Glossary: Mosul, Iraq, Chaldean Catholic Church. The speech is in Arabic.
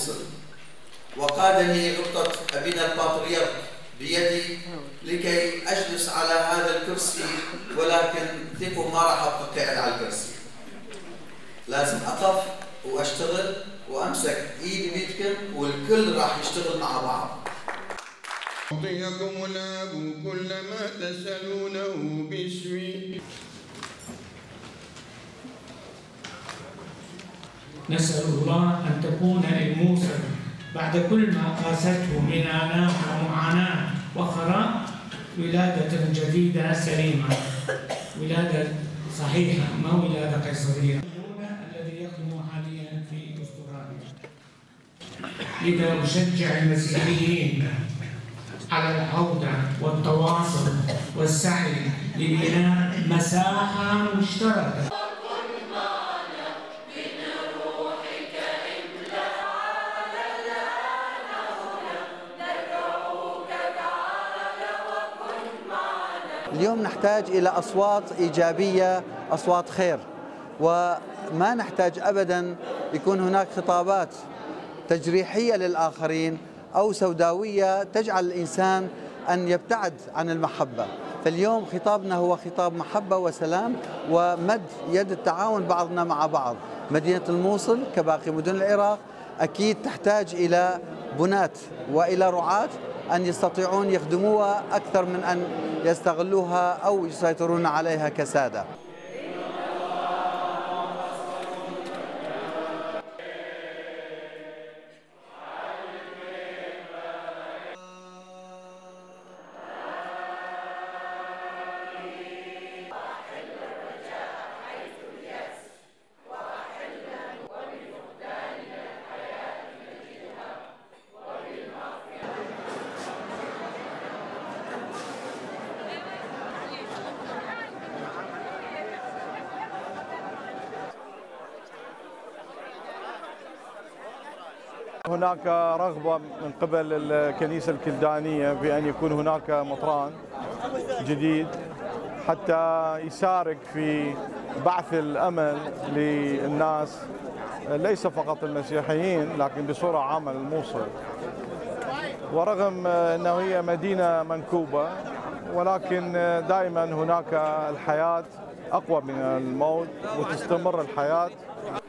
مصر، وقادني ربطة أبينا البطريرك بيدي لكي أجلس على هذا الكرسي، ولكن ثقوا ما راح أبقى قاعد على الكرسي. لازم أقف وأشتغل وأمسك إيد بيدكم والكل راح يشتغل مع بعض. يعطيكم الآب كل ما تسألونه باسمي. نسأل الله أن تكون الموسى بعد كل ما قاسته من آلام ومعاناة وخراء ولادة جديدة سليمة، ولادة صحيحة، ما ولادة قيصرية. الذي يخدم حاليا في استراليا. لذا أشجع المسيحيين على العودة والتواصل والسعي لبناء مساحة مشتركة. اليوم نحتاج إلى أصوات إيجابية، أصوات خير، وما نحتاج أبداً يكون هناك خطابات تجريحية للآخرين أو سوداوية تجعل الإنسان أن يبتعد عن المحبة. فاليوم خطابنا هو خطاب محبة وسلام ومد يد التعاون بعضنا مع بعض. مدينة الموصل كباقي مدن العراق أكيد تحتاج إلى بنات وإلى رعاة أن يستطيعون يخدموها أكثر من أن يستغلوها أو يسيطرون عليها كسادة. هناك رغبة من قبل الكنيسة الكلدانية بأن يكون هناك مطران جديد حتى يشارك في بعث الأمل للناس، ليس فقط المسيحيين لكن بصورة عامة للموصل. ورغم أنه هي مدينة منكوبة ولكن دائما هناك الحياة أقوى من الموت وتستمر الحياة.